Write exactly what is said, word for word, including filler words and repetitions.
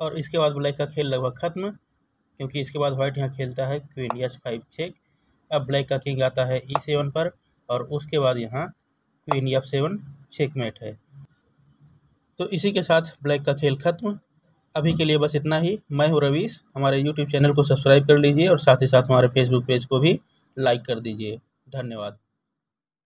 और इसके बाद ब्लैक का खेल लगभग खत्म, क्योंकि इसके बाद व्हाइट यहाँ खेलता है क्वीन एच फाइव चेक। अब ब्लैक का किंग आता है ई सेवन पर और उसके बाद यहाँ क्वीन एफ सेवन चेकमेट है। तो इसी के साथ ब्लैक का खेल खत्म। अभी के लिए बस इतना ही। मैं हूँ रवीश। हमारे यूट्यूब चैनल को सब्सक्राइब कर लीजिए और साथ ही साथ हमारे फेसबुक पेज को भी लाइक कर दीजिए। धन्यवाद।